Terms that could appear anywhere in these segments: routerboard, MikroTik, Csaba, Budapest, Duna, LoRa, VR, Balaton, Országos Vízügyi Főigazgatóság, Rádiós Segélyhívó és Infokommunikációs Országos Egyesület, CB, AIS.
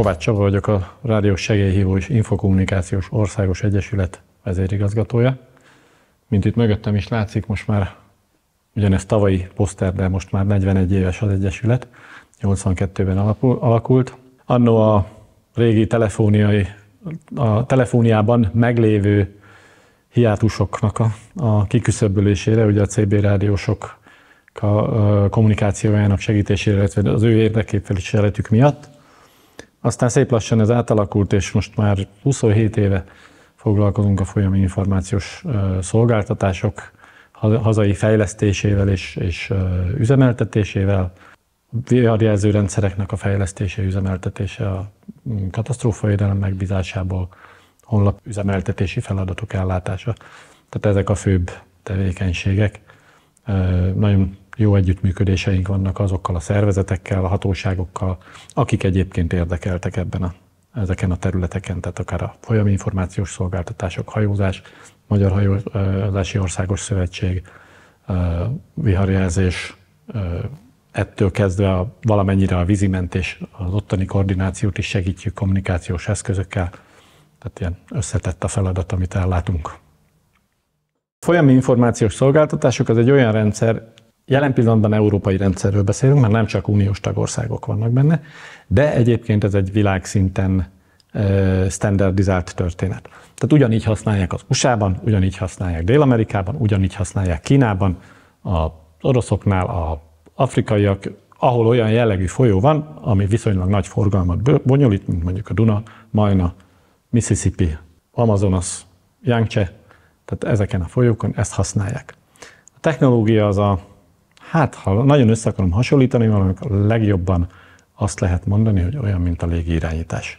Kovács Csaba vagyok, a Rádiós Segélyhívó és Infokommunikációs Országos Egyesület vezérigazgatója. Mint itt mögöttem is látszik, most már ugyanez tavalyi poszter, de most már 41 éves az Egyesület, 82-ben alakult. Anno a régi telefóniában meglévő hiátusoknak a kiküszöbölésére, ugye a CB rádiósok kommunikációjának segítésére, illetve az ő érdekképviseletük miatt. Aztán szép lassan ez átalakult, és most már 27 éve foglalkozunk a folyami információs szolgáltatások hazai fejlesztésével és üzemeltetésével. VR rendszereknek a fejlesztése, üzemeltetése a katasztrófavédelem megbízásából, honlap üzemeltetési feladatok ellátása. Tehát ezek a főbb tevékenységek. Nagyon jó együttműködéseink vannak azokkal a szervezetekkel, a hatóságokkal, akik egyébként érdekeltek ezeken a területeken, tehát akár a folyami információs szolgáltatások, hajózás, Magyar Hajózási Országos Szövetség, viharjelzés, ettől kezdve valamennyire a vízimentés, az ottani koordinációt is segítjük kommunikációs eszközökkel, tehát ilyen összetett a feladat, amit ellátunk. A folyami információs szolgáltatások az egy olyan rendszer, jelen pillanatban európai rendszerről beszélünk, mert nem csak uniós tagországok vannak benne, de egyébként ez egy világszinten standardizált történet. Tehát ugyanígy használják az USA-ban, ugyanígy használják Dél-Amerikában, ugyanígy használják Kínában, az oroszoknál, az afrikaiak, ahol olyan jellegű folyó van, ami viszonylag nagy forgalmat bonyolít, mint mondjuk a Duna, Majna, Mississippi, Amazonas, Yangtze, tehát ezeken a folyókon ezt használják. A technológia az ha nagyon össze akarom hasonlítani, valamikor legjobban azt lehet mondani, hogy olyan, mint a légirányítás.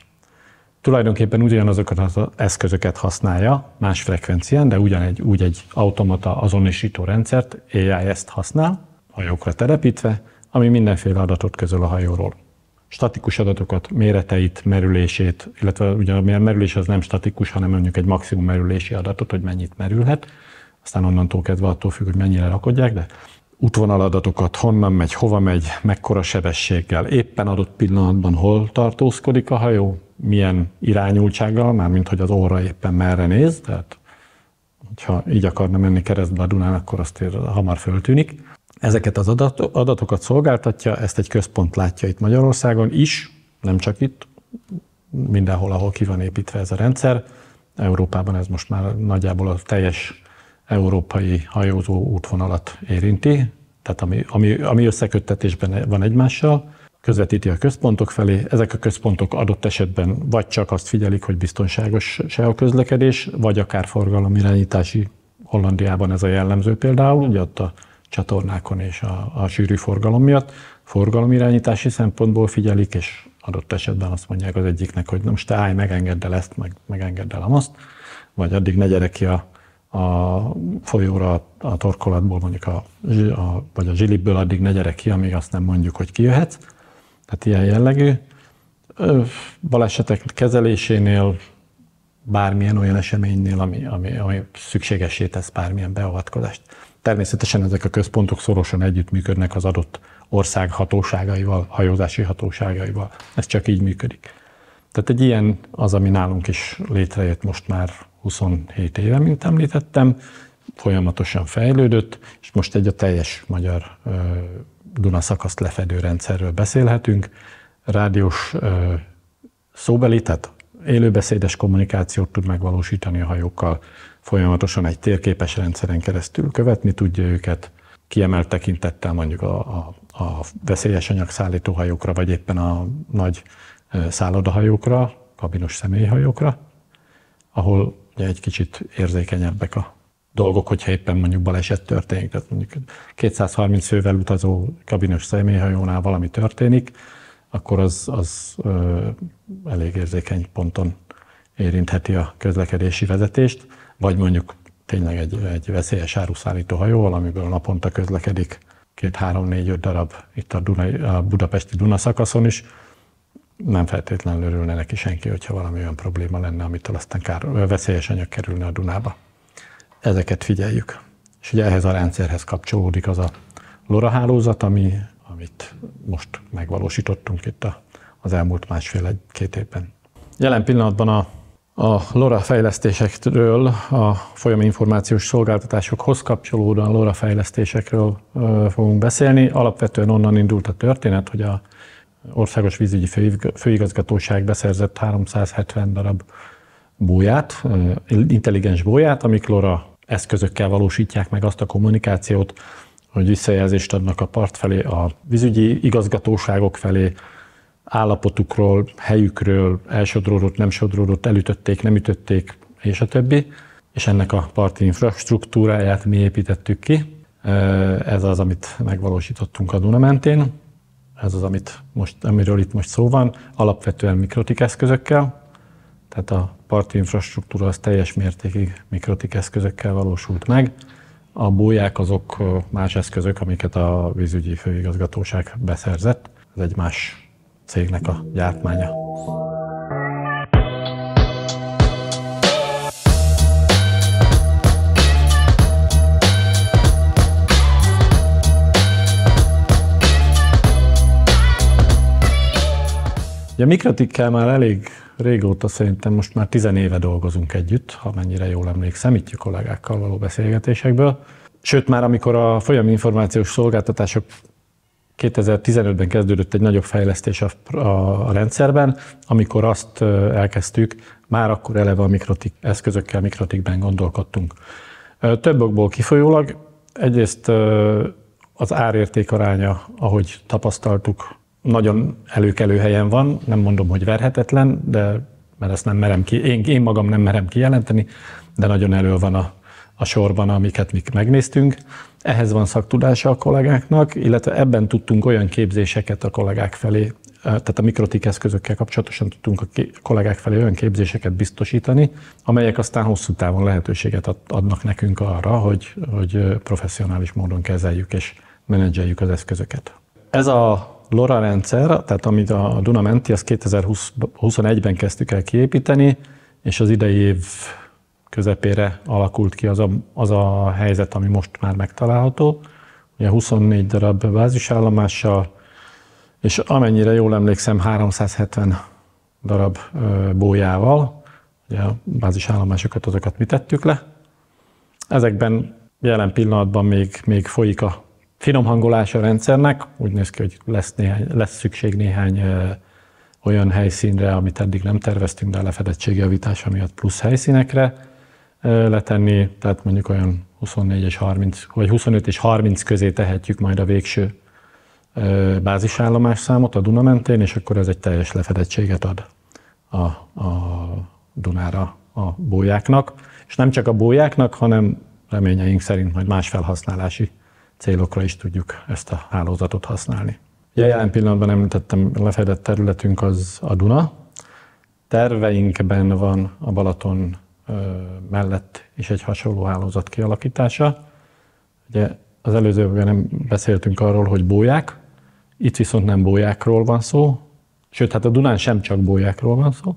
Tulajdonképpen ugyanazokat az eszközöket használja, más frekvencián, de úgy egy automata azonosító rendszert, AIS-t használ, hajókra telepítve, ami mindenféle adatot közöl a hajóról. Statikus adatokat, méreteit, merülését, illetve ugye a merülés az nem statikus, hanem mondjuk egy maximum merülési adatot, hogy mennyit merülhet, aztán onnantól kezdve attól függ, hogy mennyire rakodják, de útvonaladatokat, honnan megy, hova megy, mekkora sebességgel, éppen adott pillanatban hol tartózkodik a hajó, milyen irányultsággal, mármint hogy az óra éppen merre néz, tehát ha így akarna menni keresztbe a Dunán, akkor azt hamar föltűnik. Ezeket az adatokat szolgáltatja, ezt egy központ látja itt Magyarországon is, nem csak itt, mindenhol, ahol ki van építve ez a rendszer. Európában ez most már nagyjából a teljes európai hajózó útvonalat érinti, tehát ami összeköttetésben van egymással, közvetíti a központok felé. Ezek a központok adott esetben vagy csak azt figyelik, hogy biztonságos-e a közlekedés, vagy akár forgalomirányítási, Hollandiában ez a jellemző például, ugye ott a csatornákon és a sűrű forgalom miatt forgalomirányítási szempontból figyelik, és adott esetben azt mondják az egyiknek, hogy most te állj, megengedd el ezt, megengedd el azt, vagy addig ne gyere ki a folyóra a torkolatból, mondjuk vagy a zsilipből addig ne gyere ki, amíg azt nem mondjuk, hogy kijöhetsz. Tehát ilyen jellegű. Balesetek kezelésénél, bármilyen olyan eseménynél, ami szükségessé tesz bármilyen beavatkozást. Természetesen ezek a központok szorosan együttműködnek az adott ország hatóságaival, hajózási hatóságaival. Ez csak így működik. Tehát egy ilyen az, ami nálunk is létrejött most már 27 éve, mint említettem, folyamatosan fejlődött, és most egy a teljes magyar Duna szakaszt lefedő rendszerről beszélhetünk. Rádiós szóbeli, tehát élőbeszédes kommunikációt tud megvalósítani a hajókkal, folyamatosan egy térképes rendszeren keresztül követni tudja őket, kiemelt tekintettel mondjuk a veszélyes anyagszállító hajókra, vagy éppen a nagy szállodahajókra, kabinos személyhajókra, ahol ugye egy kicsit érzékenyebbek a dolgok, hogyha éppen mondjuk baleset történik. Tehát mondjuk 230 fővel utazó kabinos személyhajónál valami történik, akkor az elég érzékeny ponton érintheti a közlekedési vezetést, vagy mondjuk tényleg egy veszélyes áruszállító hajóval, amiből naponta közlekedik 2, 3, 4, 5 darab itt a budapesti Duna szakaszon is. Nem feltétlenül örülne neki senki, hogyha valami olyan probléma lenne, amitől aztán veszélyes anyag kerülne a Dunába. Ezeket figyeljük. És ugye ehhez a rendszerhez kapcsolódik az a LoRa hálózat, amit most megvalósítottunk itt a az elmúlt másfél-két évben. Jelen pillanatban a LoRa fejlesztésekről, a folyami információs szolgáltatásokhoz kapcsolódóan LoRa fejlesztésekről fogunk beszélni. Alapvetően onnan indult a történet, hogy az Országos Vízügyi Főigazgatóság beszerzett 370 darab bóját, intelligens bóját, amik LoRa eszközökkel valósítják meg azt a kommunikációt, hogy visszajelzést adnak a part felé, a vízügyi igazgatóságok felé, állapotukról, helyükről, elsodródott, nem sodródott, elütötték, nem ütötték, és a többi. És ennek a parti infrastruktúráját mi építettük ki. Ez az, amit megvalósítottunk a Duna mentén. Ez az, amiről itt most szó van, alapvetően MikroTik eszközökkel. Tehát a parti infrastruktúra az teljes mértékig MikroTik eszközökkel valósult meg. A bóják azok más eszközök, amiket a vízügyi főigazgatóság beszerzett. Ez egy más cégnek a gyártmánya. A MikroTikkel már elég régóta, szerintem most már 10 éve dolgozunk együtt, ha mennyire jól emlékszem, itt a kollégákkal való beszélgetésekből. Sőt, már amikor a folyami információs szolgáltatások 2015-ben kezdődött egy nagyobb fejlesztés a rendszerben, amikor azt elkezdtük, már akkor eleve a MikroTik eszközökkel, MikroTikben gondolkodtunk. Több okból kifolyólag, egyrészt az árérték aránya, ahogy tapasztaltuk, nagyon előkelő helyen van, nem mondom, hogy verhetetlen, de mert ezt nem merem ki, én magam nem merem kijelenteni, de nagyon elő van a sorban, amiket mi megnéztünk. Ehhez van szaktudása a kollégáknak, illetve ebben tudtunk olyan képzéseket a kollégák felé, tehát a MikroTik eszközökkel kapcsolatosan tudtunk a kollégák felé olyan képzéseket biztosítani, amelyek aztán hosszú távon lehetőséget adnak nekünk arra, hogy professzionális módon kezeljük és menedzseljük az eszközöket. Ez a LoRa rendszer, tehát amit a Duna menti, azt 2021-ben kezdtük el kiépíteni, és az idei év közepére alakult ki az a helyzet, ami most már megtalálható. Ugye 24 darab bázisállomással, és amennyire jól emlékszem, 370 darab bójával. Ugye a bázisállomásokat, azokat mi tettük le. Ezekben jelen pillanatban még folyik a finom hangolás a rendszernek, úgy néz ki, hogy lesz szükség néhány olyan helyszínre, amit eddig nem terveztünk, de a lefedettségjavítása miatt plusz helyszínekre letenni, tehát mondjuk olyan 24 és 30, vagy 25 és 30 közé tehetjük majd a végső bázisállomás számot a Duna mentén, és akkor ez egy teljes lefedettséget ad a Dunára a bójáknak, és nem csak a bójáknak, hanem reményeink szerint majd más felhasználási célokra is tudjuk ezt a hálózatot használni. Jelen pillanatban említettem, lefedett területünk az a Duna. Terveinkben van a Balaton mellett is egy hasonló hálózat kialakítása. Ugye az előzőben nem beszéltünk arról, hogy bóják, itt viszont nem bójákról van szó, sőt, hát a Dunán sem csak bójákról van szó,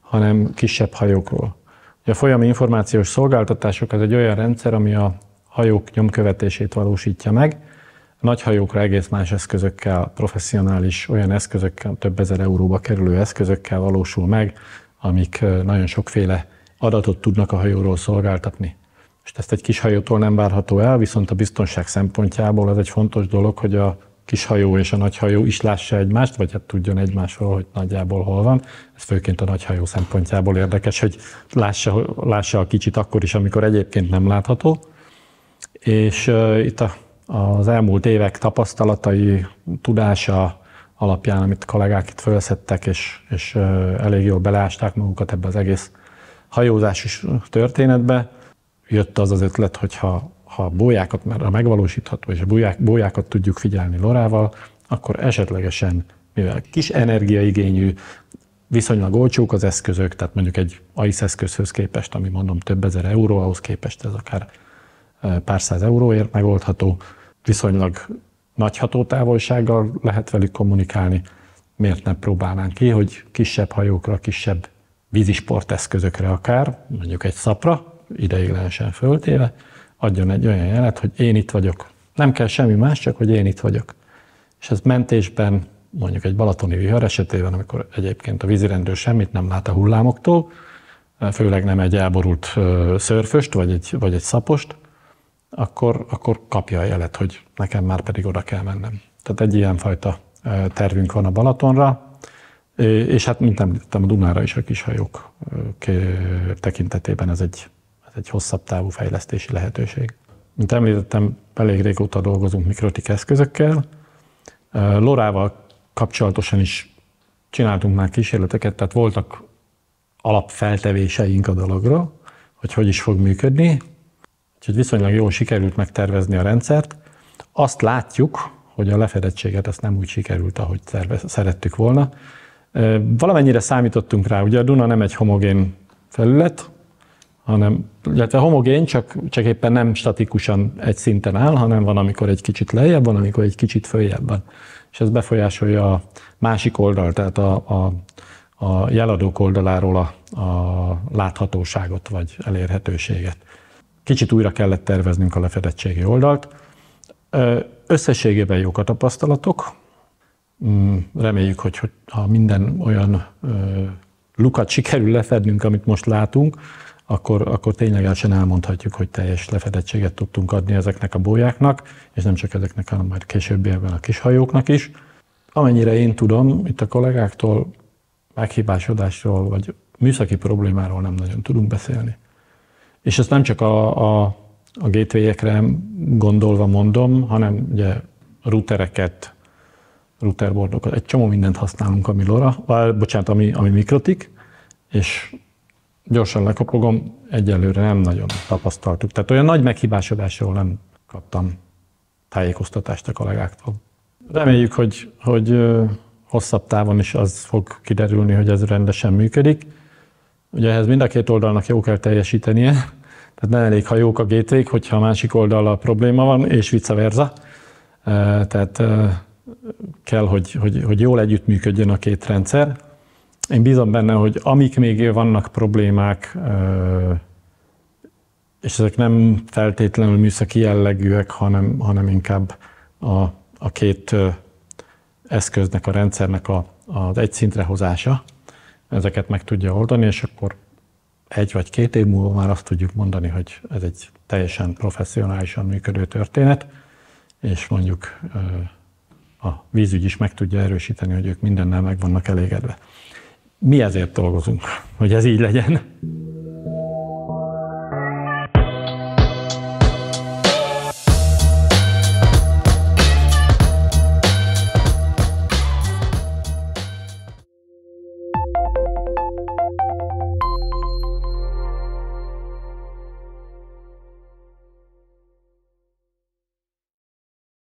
hanem kisebb hajókról. Ugye a folyami információs szolgáltatások az egy olyan rendszer, ami a hajók nyomkövetését valósítja meg. A nagy hajókra egész más eszközökkel, professzionális olyan eszközökkel, több ezer euróba kerülő eszközökkel valósul meg, amik nagyon sokféle adatot tudnak a hajóról szolgáltatni. És ezt egy kis hajótól nem várható el, viszont a biztonság szempontjából ez egy fontos dolog, hogy a kis hajó és a nagy hajó is lássa egymást, vagy hát tudjon egymásról, hogy nagyjából hol van. Ez főként a nagy hajó szempontjából érdekes, hogy lássa a kicsit akkor is, amikor egyébként nem látható. És itt az elmúlt évek tapasztalatai, tudása alapján, amit kollégák itt felszettek, és elég jól beleásták magukat ebbe az egész hajózásos történetbe, jött az az ötlet, hogy ha bójákat már megvalósítható, és a bójákat tudjuk figyelni LoRával, akkor esetlegesen, mivel kis energiaigényű, viszonylag olcsók az eszközök, tehát mondjuk egy AIS eszközhöz képest, ami mondom több ezer euró, ahhoz képest ez akár pár száz euróért megoldható, viszonylag nagy hatótávolsággal lehet velük kommunikálni. Miért nem próbálnánk ki, hogy kisebb hajókra, kisebb vízisporteszközökre akár, mondjuk egy szapra, ideiglenesen föltéve, adjon egy olyan jelet, hogy én itt vagyok. Nem kell semmi más, csak hogy én itt vagyok. És ez mentésben, mondjuk egy balatoni vihar esetében, amikor egyébként a vízirendőr semmit nem lát a hullámoktól, főleg nem egy elborult szörföst, vagy egy szapost, akkor kapja a jelet, hogy nekem már pedig oda kell mennem. Tehát egy ilyenfajta tervünk van a Balatonra, és hát mint említettem, a Dunára is a kishajók tekintetében ez egy hosszabb távú fejlesztési lehetőség. Mint említettem, elég régóta dolgozunk MikroTik eszközökkel. LoRával kapcsolatosan is csináltunk már kísérleteket, tehát voltak alapfeltevéseink a dologra, hogy is fog működni. Úgyhogy viszonylag jól sikerült megtervezni a rendszert. Azt látjuk, hogy a lefedettséget ezt nem úgy sikerült, ahogy szerettük volna. Valamennyire számítottunk rá, ugye a Duna nem egy homogén felület, hanem, illetve homogén, csak éppen nem statikusan egy szinten áll, hanem van, amikor egy kicsit lejjebb, van, amikor egy kicsit följebb van. És ez befolyásolja a másik oldal, tehát a jeladók oldaláról a láthatóságot vagy elérhetőséget. Kicsit újra kellett terveznünk a lefedettségi oldalt. Összességében jók a tapasztalatok. Reméljük, hogy ha minden olyan lukat sikerül lefednünk, amit most látunk, akkor ténylegesen elmondhatjuk, hogy teljes lefedettséget tudtunk adni ezeknek a bójáknak, és nem csak ezeknek, hanem majd későbbiekben a kishajóknak is. Amennyire én tudom, itt a kollégáktól meghibásodásról vagy műszaki problémáról nem nagyon tudunk beszélni. És ezt nem csak a gateway-ekre gondolva mondom, hanem ugye routereket, routerboardokat, egy csomó mindent használunk, ami ami MikroTik, és gyorsan lekopogom, egyelőre nem nagyon tapasztaltuk. Tehát olyan nagy meghibásodásról nem kaptam tájékoztatást a kollégáktól. Reméljük, hogy hosszabb távon is az fog kiderülni, hogy ez rendesen működik. Ugye ehhez mind a két oldalnak jó kell teljesítenie, tehát nem elég, ha jók a gateway-k, hogyha a másik oldallal probléma van, és vice versa. Tehát kell, hogy jól együttműködjön a két rendszer. Én bízom benne, hogy amik még vannak problémák, és ezek nem feltétlenül műszaki jellegűek, hanem inkább a két eszköznek, a rendszernek az egy szintre hozása, ezeket meg tudja oldani, és akkor egy vagy két év múlva már azt tudjuk mondani, hogy ez egy teljesen professzionálisan működő történet, és mondjuk a vízügy is meg tudja erősíteni, hogy ők mindennel meg vannak elégedve. Mi ezért dolgozunk, hogy ez így legyen.